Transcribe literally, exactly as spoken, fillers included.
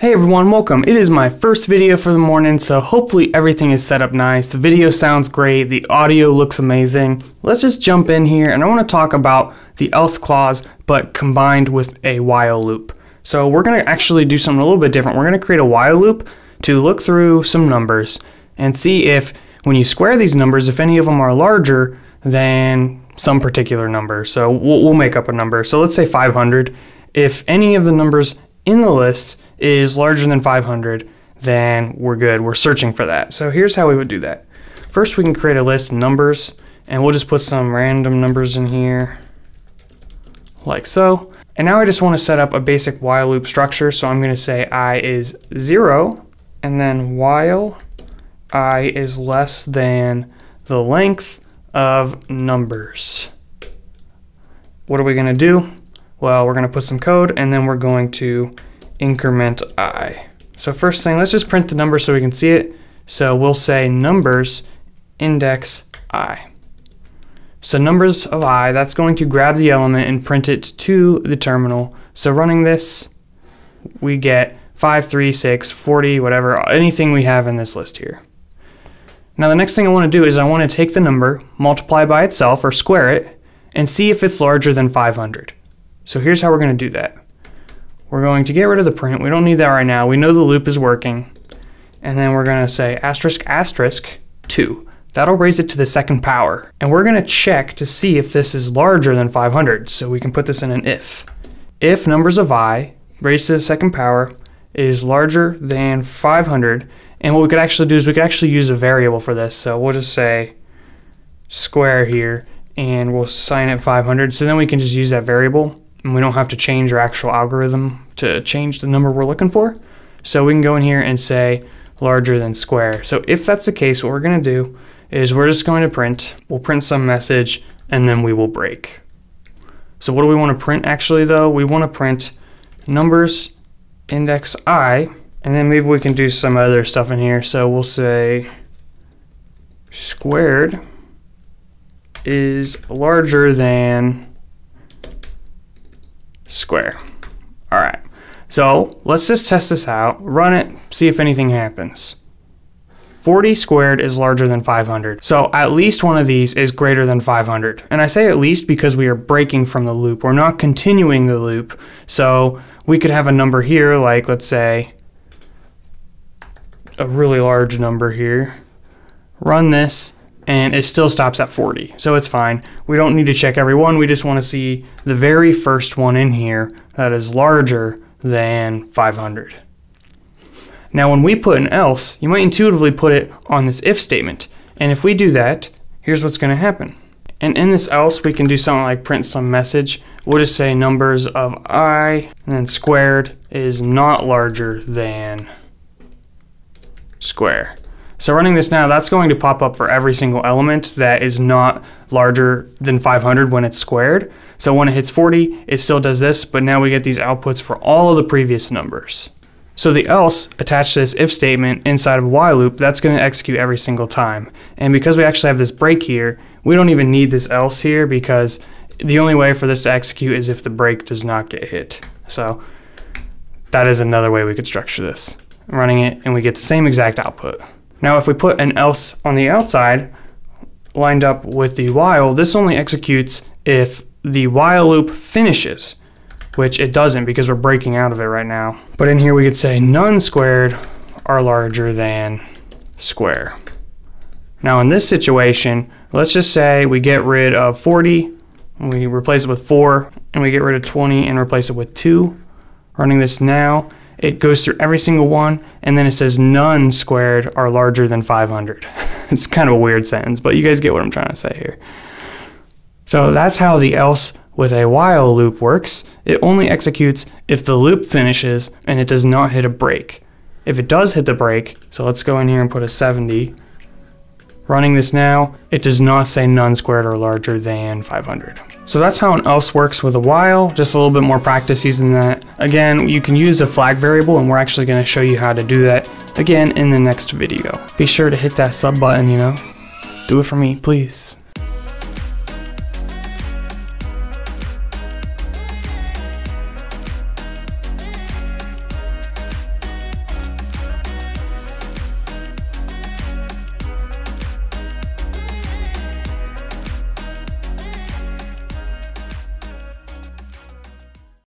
Hey everyone, welcome. It is my first video for the morning, so hopefully everything is set up nice. The video sounds great, the audio looks amazing. Let's just jump in here, and I want to talk about the else clause, but combined with a while loop. So we're going to actually do something a little bit different. We're going to create a while loop to look through some numbers and see if, when you square these numbers, if any of them are larger than some particular number. So we'll, we'll make up a number. So let's say five hundred. If any of the numbers in the list is larger than five hundred, then we're good. We're searching for that. So here's how we would do that. First, we can create a list, numbers, and we'll just put some random numbers in here, like so. And now I just want to set up a basic while loop structure. So I'm going to say I is zero, and then while I is less than the length of numbers. What are we going to do? Well, we're going to put some code, and then we're going to increment I. So first thing, let's just print the number so we can see it. So we'll say numbers index I. So numbers of I, that's going to grab the element and print it to the terminal. So running this, we get five, three, six, forty, whatever, anything we have in this list here. Now the next thing I want to do is I want to take the number, multiply by itself or square it, and see if it's larger than five hundred. So here's how we're going to do that. We're going to get rid of the print. We don't need that right now. We know the loop is working. And then we're going to say asterisk asterisk two. That'll raise it to the second power. And we're going to check to see if this is larger than five hundred. So we can put this in an if. If numbers of I raised to the second power is larger than five hundred. And what we could actually do is we could actually use a variable for this. So we'll just say square here and we'll sign it five hundred. So then we can just use that variable. And we don't have to change our actual algorithm to change the number we're looking for. So we can go in here and say larger than square. So if that's the case, what we're going to do is we're just going to print. We'll print some message, and then we will break. So what do we want to print actually though? We want to print numbers index I, and then maybe we can do some other stuff in here. So we'll say squared is larger than square. All right, so let's just test this out, run it, see if anything happens. forty squared is larger than five hundred. So at least one of these is greater than five hundred. And I say at least because we are breaking from the loop. We're not continuing the loop. So we could have a number here, like let's say a really large number here, run this, and it still stops at forty, so it's fine. We don't need to check every one. We just want to see the very first one in here that is larger than five hundred. Now when we put an else, you might intuitively put it on this if statement. And if we do that, here's what's going to happen. And in this else, we can do something like print some message. We'll just say numbers of I, and then squared is not larger than square. So running this now, that's going to pop up for every single element that is not larger than five hundred when it's squared. So when it hits forty, it still does this, but now we get these outputs for all of the previous numbers. So the else attached to this if statement inside of a while loop, that's going to execute every single time. And because we actually have this break here, we don't even need this else here because the only way for this to execute is if the break does not get hit. So that is another way we could structure this. I'm running it and we get the same exact output. Now if we put an else on the outside, lined up with the while, this only executes if the while loop finishes, which it doesn't because we're breaking out of it right now. But in here we could say none squared are larger than square. Now in this situation, let's just say we get rid of forty, and we replace it with four, and we get rid of twenty and replace it with two. Running this now, it goes through every single one, and then it says none squared are larger than five hundred. It's kind of a weird sentence, but you guys get what I'm trying to say here. So that's how the else with a while loop works. It only executes if the loop finishes and it does not hit a break. If it does hit the break, so let's go in here and put a seventy. Running this now, it does not say none squared are larger than five hundred. So that's how an else works with a while, just a little bit more practice using that. Again, you can use a flag variable, and we're actually going to show you how to do that again in the next video. Be sure to hit that sub button, you know. Do it for me, please.